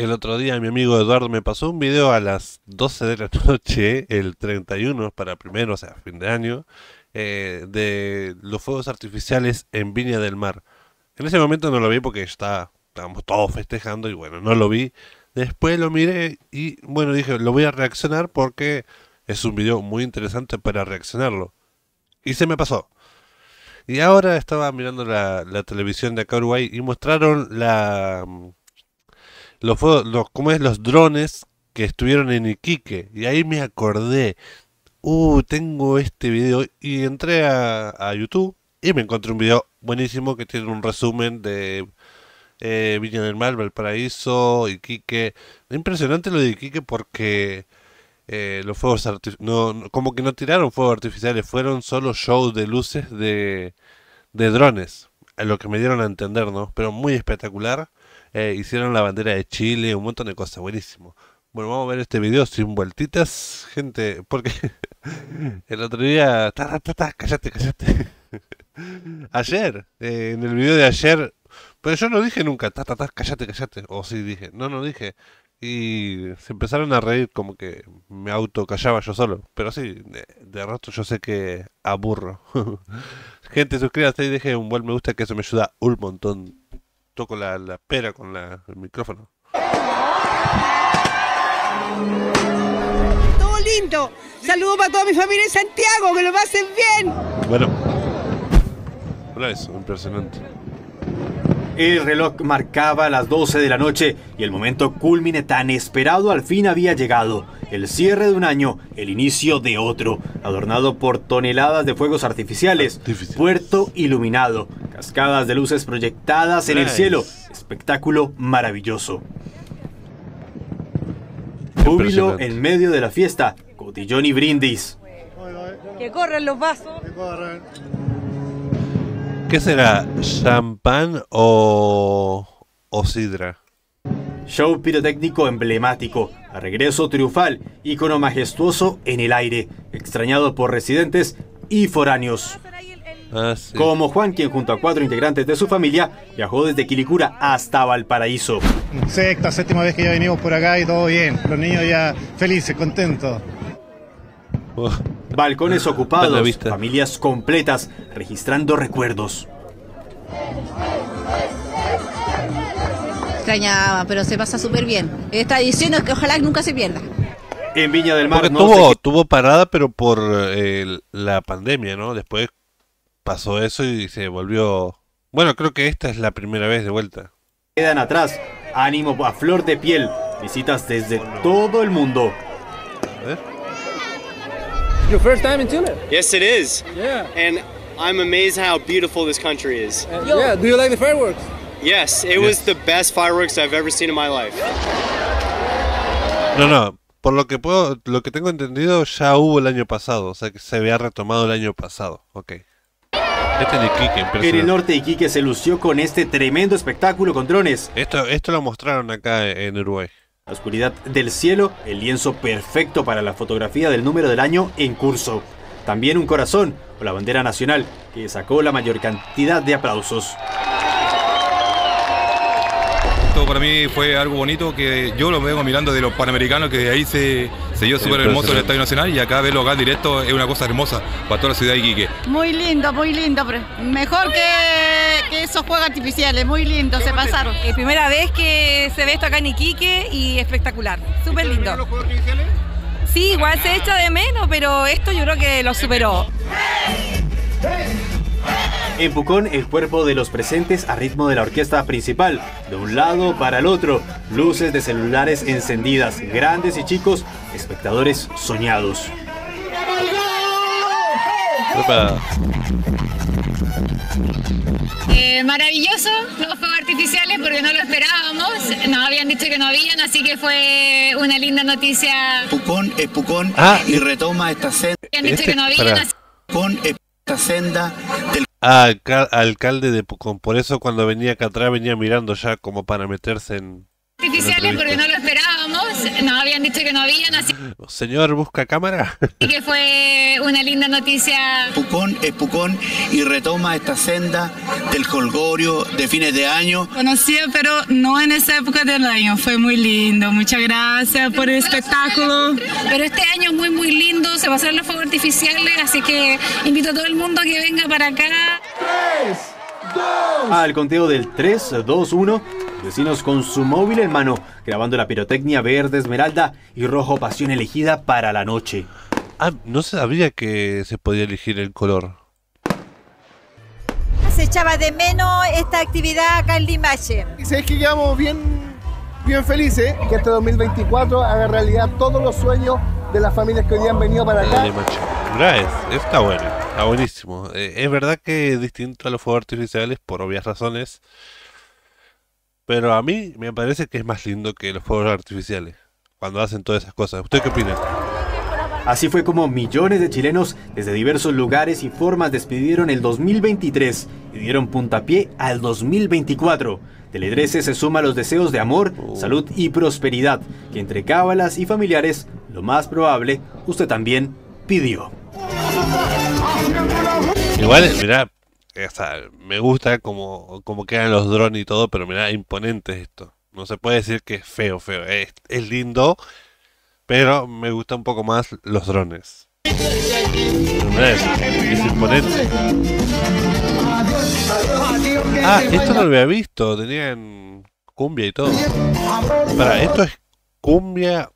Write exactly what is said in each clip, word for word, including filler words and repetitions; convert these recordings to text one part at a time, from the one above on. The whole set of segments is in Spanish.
El otro día mi amigo Eduardo me pasó un video a las doce de la noche, el treinta y uno para primero, o sea, fin de año, eh, de los fuegos artificiales en Viña del Mar. En ese momento no lo vi porque está, estábamos todos festejando y bueno, no lo vi. Después lo miré y bueno, dije, lo voy a reaccionar porque es un video muy interesante para reaccionarlo. Y se me pasó. Y ahora estaba mirando la, la televisión de acá Uruguay y mostraron la... Los, los, ¿cómo es? Los drones que estuvieron en Iquique. Y ahí me acordé. Uh, tengo este video. Y entré a, a YouTube y me encontré un video buenísimo que tiene un resumen de eh, Viña del Mar, Valparaíso, Iquique. Impresionante lo de Iquique porque eh, los fuegos no, no como que no tiraron fuegos artificiales. Fueron solo shows de luces de, de drones. A lo que me dieron a entender, ¿no? Pero muy espectacular. Eh, hicieron la bandera de Chile, un montón de cosas, buenísimo. Bueno, vamos a ver este video sin vueltitas, gente, porque el otro día... Ta, ta, ta, ¡Cállate, cállate! Ayer, eh, en el video de ayer... Pero yo no dije nunca, ta, ta, ta, cállate, cállate. O sí dije, no, no dije. Y se empezaron a reír como que me autocallaba yo solo. Pero sí, de, de rato yo sé que aburro. Gente, suscríbase y deje un buen me gusta que eso me ayuda un montón. Toco la, la pera con la, el micrófono. Todo lindo. Saludos para toda mi familia en Santiago. Que lo pasen bien. Bueno. Hola, eso, impresionante. El reloj marcaba las doce de la noche y el momento cúlmine tan esperado al fin había llegado. El cierre de un año, el inicio de otro, adornado por toneladas de fuegos artificiales, artificiales. Puerto iluminado, cascadas de luces proyectadas en el cielo, espectáculo maravilloso. Júbilo en medio de la fiesta, cotillón y brindis. Que corran los vasos. Que corran. ¿Qué será? ¿Champán o, o sidra? Show pirotécnico emblemático, a regreso triunfal, ícono majestuoso en el aire, extrañado por residentes y foráneos. Ah, sí. Como Juan, quien junto a cuatro integrantes de su familia viajó desde Quilicura hasta Valparaíso. Sexta, séptima vez que ya venimos por acá y todo bien, los niños ya felices, contentos. Oh. Balcones ocupados, familias completas, registrando recuerdos. Extrañaba, pero se pasa súper bien. Esta edición es que ojalá nunca se pierda. En Viña del Mar no tuvo, se... tuvo parada, pero por eh, la pandemia, ¿no? Después pasó eso y se volvió... Bueno, creo que esta es la primera vez de vuelta. Quedan atrás, ánimo a flor de piel, visitas desde todo el mundo. A ver. Your first time in Chile? Yes, it is. Yeah. And I'm amazed how beautiful this country is. Uh, yeah. Do you like the fireworks? Yes, it yes. was the best fireworks I've ever seen in my life. No, no. Por lo que puedo, lo que tengo entendido, ya hubo el año pasado, o sea que se había retomado el año pasado. Okay. Este de Iquique, en el norte de Iquique se lució con este tremendo espectáculo con drones. Esto, esto lo mostraron acá en Uruguay. La oscuridad del cielo, el lienzo perfecto para la fotografía del número del año en curso. También un corazón o la bandera nacional, que sacó la mayor cantidad de aplausos. Esto para mí fue algo bonito, que yo lo vengo mirando de los Panamericanos, que de ahí se, se dio súper hermoso el Estadio Nacional, y acá verlo acá en directo es una cosa hermosa para toda la ciudad de Iquique. Muy lindo, muy lindo, pero mejor que... que esos juegos artificiales, muy lindos, se pasaron. Es primera vez que se ve esto acá en Iquique y espectacular, súper lindo. ¿Los juegos artificiales? Sí, igual se echa de menos, pero esto yo creo que lo superó. En Pucón, el cuerpo de los presentes a ritmo de la orquesta principal, de un lado para el otro, luces de celulares encendidas, grandes y chicos, espectadores soñados. Opa. Eh, maravilloso, los fuegos artificiales porque no lo esperábamos, nos habían dicho que no habían, así que fue una linda noticia. Pucón es Pucón ah, y retoma esta senda. Habían dicho este, que no habían, así... Pucón es esta senda del... Ah, alcalde de Pucón, por eso cuando venía acá atrás venía mirando ya como para meterse en... Artificiales porque no lo esperábamos, nos habían dicho que no habían, así... Señor, busca cámara. Y que fue una linda noticia. Pucón es Pucón y retoma esta senda del jolgorio de fines de año. Conocía, pero no en esa época del año, fue muy lindo, muchas gracias por el espectáculo. Pero este año es muy muy lindo, se va a hacer los fuegos artificiales, así que invito a todo el mundo a que venga para acá. tres, dos... Al conteo del tres, dos, uno... Vecinos con su móvil en mano, grabando la pirotecnia verde esmeralda y rojo pasión elegida para la noche. Ah, no se sabía que se podía elegir el color. Se echaba de menos esta actividad acá en Limache. Y sabes que quedamos bien, bien felices, que este dos mil veinticuatro haga realidad todos los sueños de las familias que hoy día han venido para acá. Limache. Es, está bueno, está buenísimo. Eh, es verdad que es distinto a los fuegos artificiales por obvias razones. Pero a mí me parece que es más lindo que los fuegos artificiales, cuando hacen todas esas cosas. ¿Usted qué opina? Así fue como millones de chilenos desde diversos lugares y formas despidieron el dos mil veintitrés y dieron puntapié al dos mil veinticuatro. Teletrece se suma a los deseos de amor, oh. salud y prosperidad, que entre cábalas y familiares, lo más probable, usted también pidió. Igual, mirá. O sea, me gusta como, como quedan los drones y todo, pero mirá, imponente esto. No se puede decir que es feo, feo. Es, es lindo, pero me gusta un poco más los drones. Mirá, es, es imponente. Ah, esto no lo había visto. Tenían cumbia y todo. Para, esto es cumbia...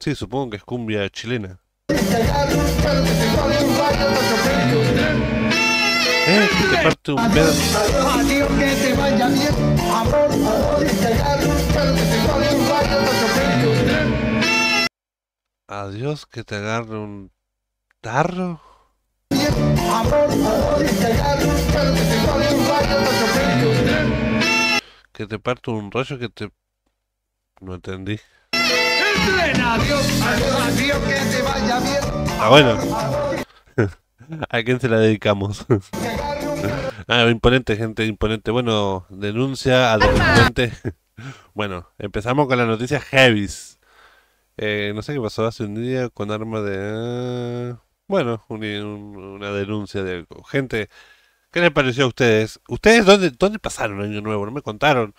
Sí, supongo que es cumbia chilena. Eh, que te parte un pedo. Adiós, que te agarre un tarro. Que te parto un rollo que te... No entendí. Ah, bueno. ¿A quién se la dedicamos? Ah, imponente, gente, imponente. Bueno, denuncia a delincuentes. Bueno, empezamos con las noticias heavies. Eh, no sé qué pasó hace un día con arma de... Bueno, un, un, una denuncia de algo. Gente, ¿qué les pareció a ustedes? ¿Ustedes dónde, dónde pasaron Año Nuevo? No me contaron.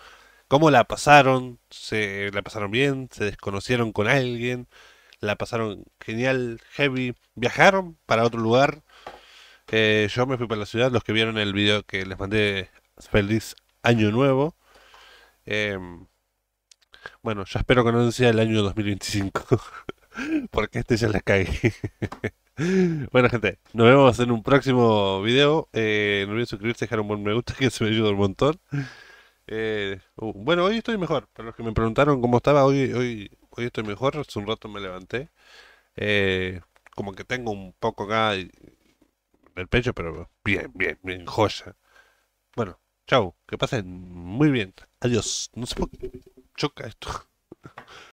¿Cómo la pasaron? ¿Se la pasaron bien? ¿Se desconocieron con alguien? ¿La pasaron genial, heavy? ¿Viajaron para otro lugar? Eh, yo me fui para la ciudad. Los que vieron el video que les mandé, feliz año nuevo. eh, Bueno, yo espero que no sea el año dos mil veinticinco porque este ya la cagué. Bueno, gente, nos vemos en un próximo video. eh, No olviden suscribirse, dejar un buen me gusta, que se me ayuda un montón. eh, uh, Bueno, hoy estoy mejor. Para los que me preguntaron cómo estaba, hoy, hoy, hoy estoy mejor. Hace un rato me levanté. eh, Como que tengo un poco acá y, el pecho, pero bien, bien, bien, joya. Bueno, chau, que pasen muy bien. Adiós. No sé por qué choca esto.